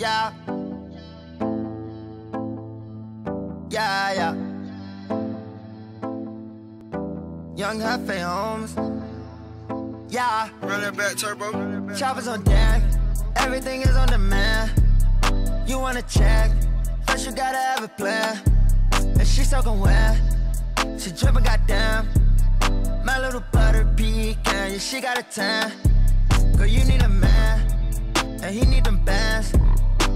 Yeah. Yeah, yeah. Young Hefe Holmes. Yeah. Run it back, turbo. Choppers on deck. Everything is on demand. You wanna check? First you gotta have a plan. And she soaking wet. She dripping goddamn. My little butter pecan. Yeah, she got a tan. Girl, you need a man. And he need them bands.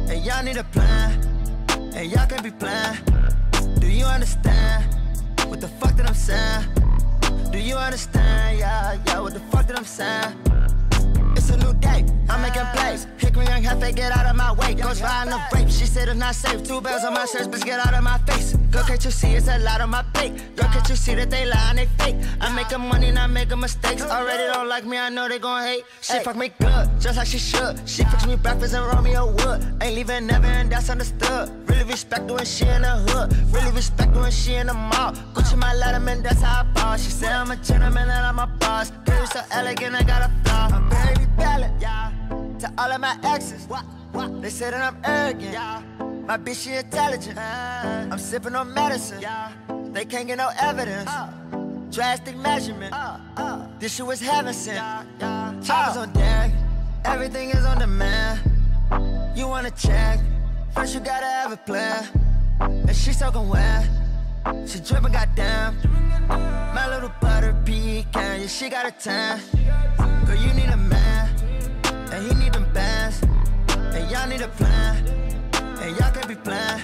And y'all need a plan. And y'all can't be playing. Do you understand what the fuck that I'm saying? Do you understand, yeah, yeah, what the fuck that I'm saying? It's a new day, I'm making plays. Hickory Young Hefe, get out of my way. Ghost riding a rape, she said it's not safe. 2 bells on my shirts, bitch, get out of my face. Girl, can't you see it's a lot on my plate? Girl, can't you see that they lie and they fake? I'm making money, not making mistakes. Already don't like me, I know they gon' hate. She fuck me good, just like she should. She fixed me breakfast and roll me a wood. Ain't leaving never, and that's understood. Really respect her when she in the hood. Really respect her when she in the mall. Gucci my letterman, that's how I ball. She said I'm a gentleman and I'm a boss. Girl, you so elegant, I got a flaw. I'm very valid, yeah. To all of my exes, they say that I'm arrogant, yeah. My bitch, she intelligent, I'm sipping on medicine, yeah. They can't get no evidence, drastic measurement, this shit was heaven sent, yeah. Choppers on deck, everything is on demand. You wanna check, first you gotta have a plan. And she soaking wet, she dripping goddamn. My little butter pecan, yeah, she got a tan. Girl, you need a man, and he need them bands. And y'all need a plan, and y'all can't be playing.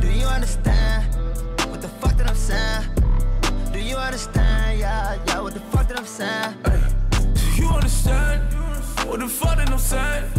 Do you understand what the fuck that I'm saying? Do you understand, yeah, yeah, what the fuck that I'm saying? Do you understand what the fuck that I'm saying?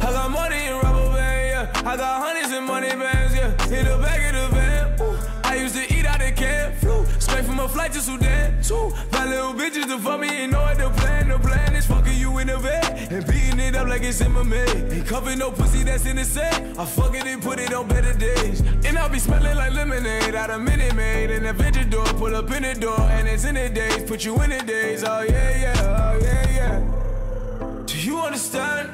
I got money in rubber bands, yeah. I got hundreds in money bands, yeah. Hit the back of the van, ooh. I used to eat out of can, flew straight from a flight to Sudan, too. My little bitches to fuck me and know what the plan. The plan is fucking you in the bed and beating it up like it's MMA. Ain't covering no pussy that's in the set. I fuck it and put it on better days. And I be smelling like lemonade out of Minute Maid. And the vintage door, pull up in the door. And it's in the days, put you in the days. Oh yeah, yeah, oh yeah, yeah. Do you understand?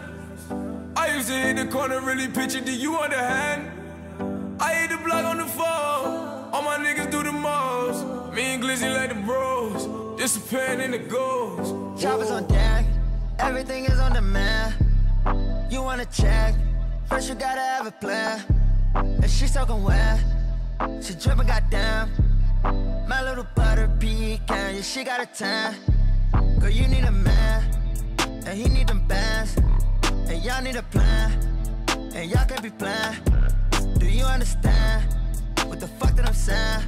I used to hit the corner, really picture. Do you understand? I hit the block on the phone. All my niggas do the most. Me and Glizzy like the bros, disappearing in the ghost. Choppers on deck, everything is on demand. You wanna check, first you gotta have a plan. And she soaking wet, she dripping goddamn. My little butter pecan, yeah, she got a tan. Girl, you need a man, and he need them bands. And y'all need a plan, and y'all can't be playing. Do you understand what the fuck that I'm saying?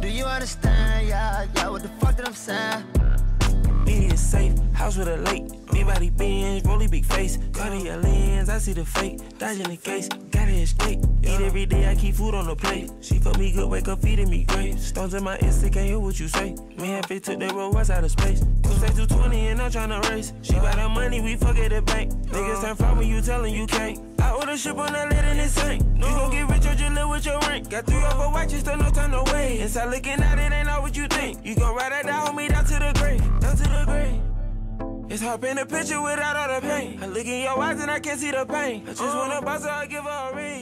Do you understand, yeah, yeah, what the fuck that I'm saying? Being safe, house with a lake. Big body bends, rolly big face. Cardio lens, I see the fake. Dodging the case, gotta escape. Eat every day, I keep food on the plate. She fuck me good, wake up feeding me great. Stones in my insta, can't hear what you say. Me and Fit took that road, out of space. Say 220 and I'm tryna race. She buy the money, we fuck at the bank. Niggas turn fly when you tellin' you can't. I order ship on that lid and it sank. You gon' get rich or just live with your rank. Got 3 or 4 watches, still no time to wait. Inside looking out, it ain't all what you think. You gon' ride that down with me down to the grave, down to the grave. It's hard being a picture without all the pain. I look in your eyes and I can't see the pain. I just wanna boss her, I give her a ring.